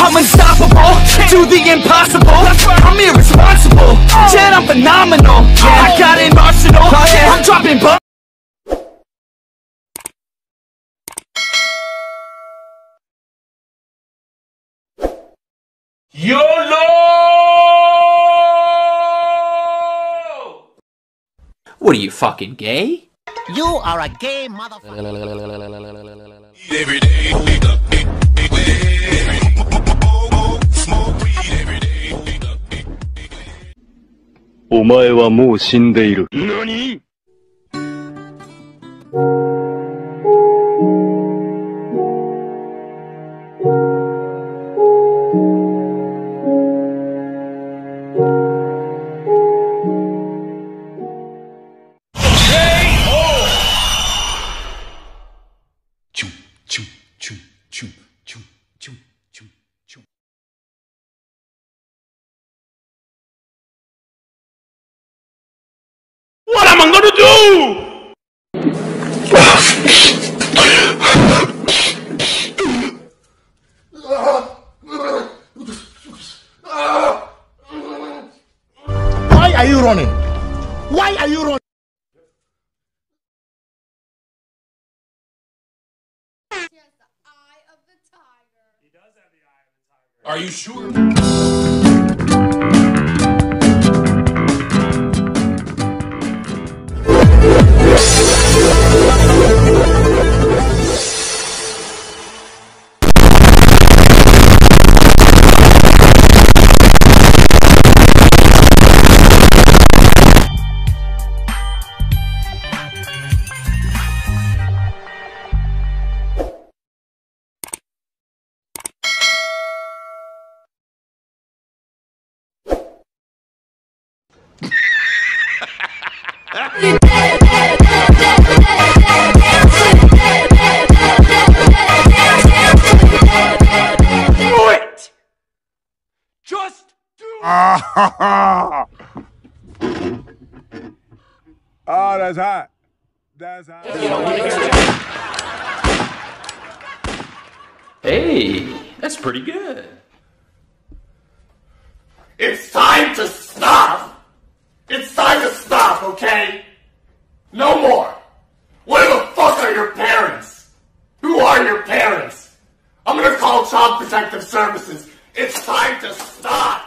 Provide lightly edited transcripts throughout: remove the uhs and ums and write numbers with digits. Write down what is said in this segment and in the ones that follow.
I'm unstoppable, do the impossible. I'm irresponsible, Chad, I'm phenomenal. I got an arsenal, I'm dropping bombs. YOLO! What are you, fucking gay? You are a gay motherfucker. Every day, wake up, smoke weed every day, wake up, Omae wa mou shindeiru. Nani? What am I gonna do? Why are you running? Why are you running? He has the eye of the tiger. He does have the eye of the tiger. Are you sure? Oh, that's hot. That's hot. Hey, that's pretty good. It's time to stop. It's time to stop, okay? No more. Where the fuck are your parents? Who are your parents? I'm gonna call Child Protective Services. It's time to stop.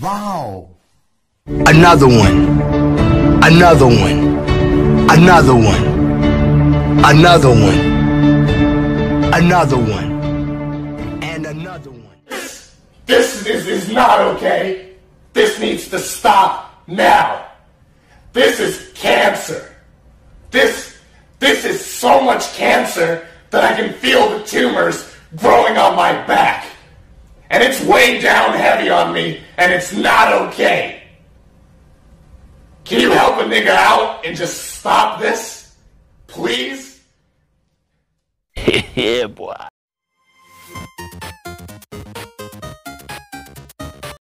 Wow. Another one. Another one. Another one. Another one. Another one. And another one. This is not okay. This needs to stop now. This is cancer. This is so much cancer that I can feel the tumors growing on my back. And it's weighing down heavy on me, and it's not okay. Can you help a nigga out and just stop this? Please? Yeah, boy.